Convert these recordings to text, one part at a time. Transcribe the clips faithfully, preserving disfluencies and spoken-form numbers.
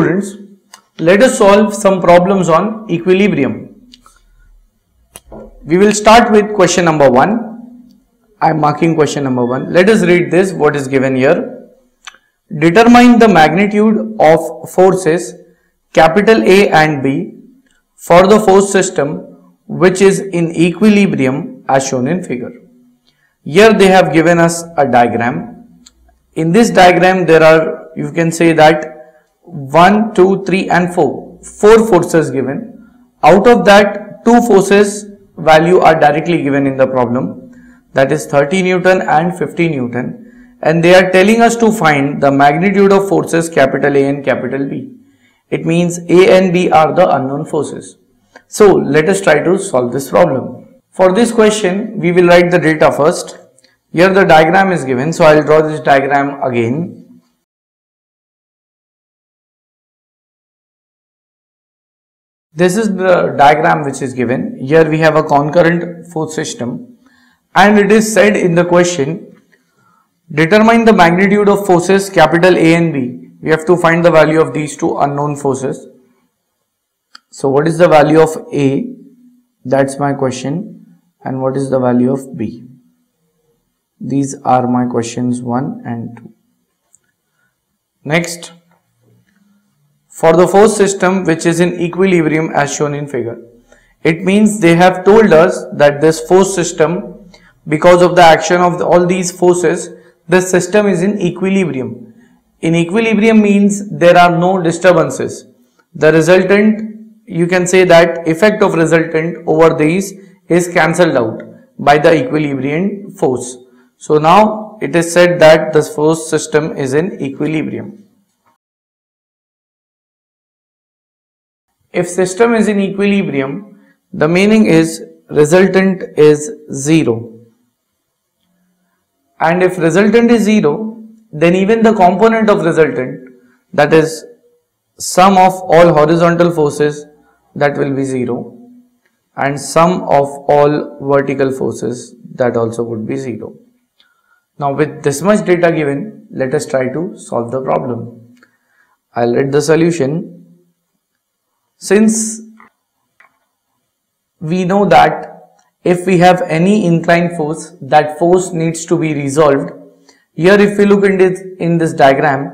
Students, let us solve some problems on equilibrium. We will start with question number one. I am marking question number one. Let us read this, what is given here. Determine the magnitude of forces capital A and B for the force system which is in equilibrium as shown in figure. Here they have given us a diagram. In this diagram there are, you can say that one, two, three and four. four forces given. Out of that, two forces value are directly given in the problem. That is thirty Newton and fifty Newton. And they are telling us to find the magnitude of forces capital A and capital B. It means A and B are the unknown forces. So, let us try to solve this problem. For this question, we will write the data first. Here the diagram is given. So, I will draw this diagram again. This is the diagram which is given. Here we have a concurrent force system and it is said in the question, determine the magnitude of forces capital A and B. We have to find the value of these two unknown forces. So what is the value of A? That's my question. And what is the value of B? These are my questions one and two. Next. For the force system which is in equilibrium as shown in figure. It means they have told us that this force system, because of the action of the, all these forces, this system is in equilibrium. In equilibrium means there are no disturbances. The resultant, you can say that effect of resultant over these is cancelled out by the equilibrium force. So now it is said that this force system is in equilibrium. If system is in equilibrium, the meaning is resultant is zero. And if resultant is zero, then even the component of resultant, that is sum of all horizontal forces, that will be zero. And sum of all vertical forces, that also would be zero. Now with this much data given, let us try to solve the problem. I'll read the solution. Since we know that if we have any inclined force, that force needs to be resolved. Here if we look in this, in this diagram,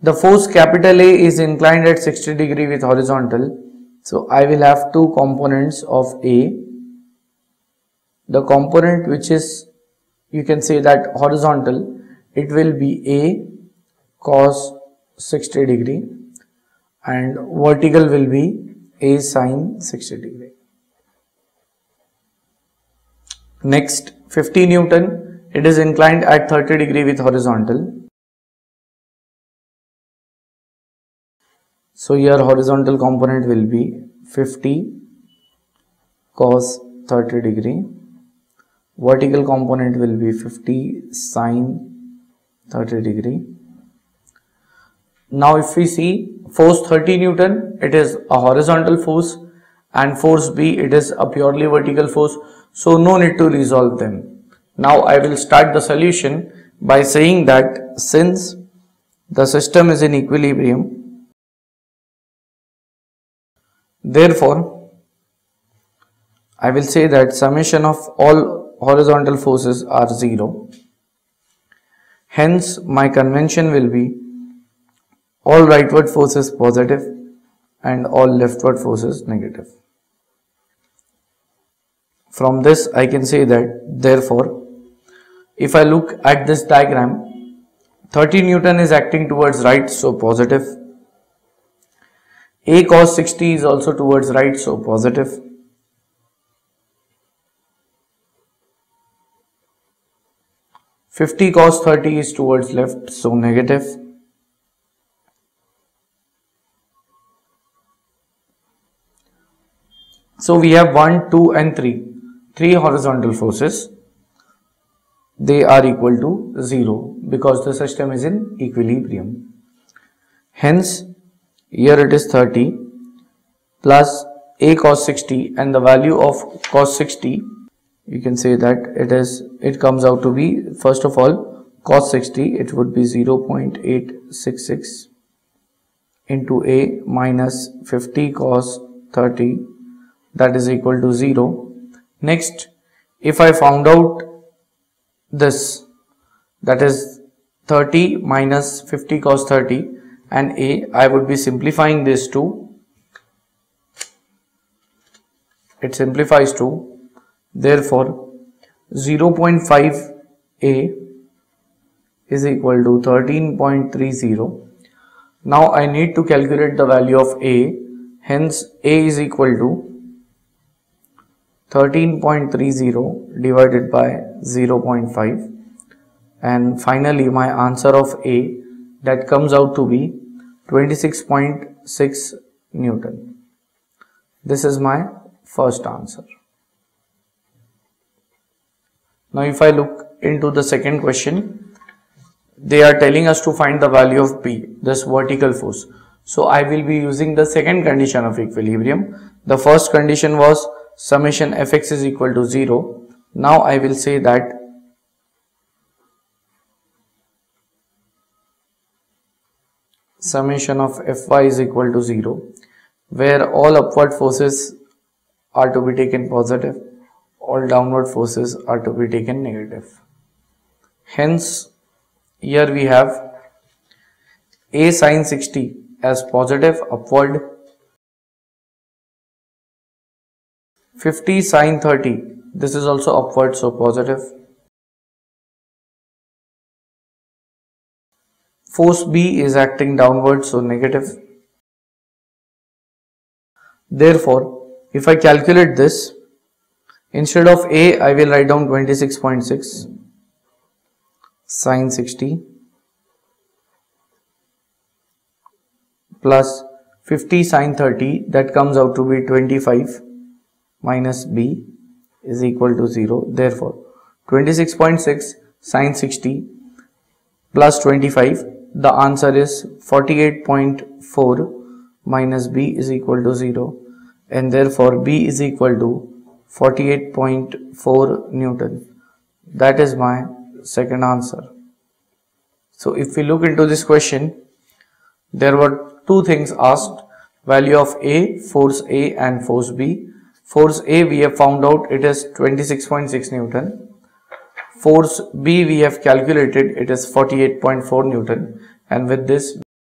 the force capital A is inclined at sixty degree with horizontal. So I will have two components of A. The component which is, you can say that horizontal, it will be A cos sixty degree. And vertical will be A sine sixty degree. Next, fifty Newton, it is inclined at thirty degree with horizontal. So here horizontal component will be fifty cos thirty degree. Vertical component will be fifty sine thirty degree. Now if we see force thirty Newton, it is a horizontal force, and force B, it is a purely vertical force. So no need to resolve them. Now I will start the solution by saying that since the system is in equilibrium, therefore I will say that summation of all horizontal forces are zero. Hence my convention will be all rightward forces positive and all leftward forces negative. From this I can say that therefore if I look at this diagram, thirty Newton is acting towards right, so positive. A cos sixty is also towards right, so positive. fifty cos thirty is towards left, so negative. So we have one, two and three. three horizontal forces. They are equal to zero because the system is in equilibrium. Hence, here it is thirty plus A cos sixty, and the value of cos sixty, you can say that it is, it comes out to be, first of all, cos sixty, it would be zero point eight six six. into A minus fifty cos thirty, that is equal to zero. Next, if I found out this, that is thirty minus fifty cos thirty and A, I would be simplifying this to, it simplifies to, therefore zero point five A is equal to thirteen point three zero. Now I need to calculate the value of A, hence A is equal to thirteen point three zero divided by zero point five, and finally my answer of A, that comes out to be twenty-six point six Newton. This is my first answer. Now if I look into the second question, they are telling us to find the value of P, this vertical force. So I will be using the second condition of equilibrium. The first condition was summation Fx is equal to zero. Now I will say that summation of Fy is equal to zero, where all upward forces are to be taken positive, all downward forces are to be taken negative. Hence, here we have A sin sixty as positive upward, fifty sin thirty, this is also upward, so positive. Force B is acting downward, so negative. Therefore, if I calculate this, instead of A, I will write down twenty-six point six sin sixty plus fifty sin thirty, that comes out to be twenty-five minus B is equal to zero. Therefore, twenty-six point six sin sixty plus twenty-five, the answer is forty-eight point four minus B is equal to zero, and therefore B is equal to forty-eight point four Newton. That is my second answer. So if we look into this question, there were two things asked: value of A, force A, and force B. Force A we have found out it is twenty-six point six Newton. Force B we have calculated, it is forty-eight point four Newton, and with this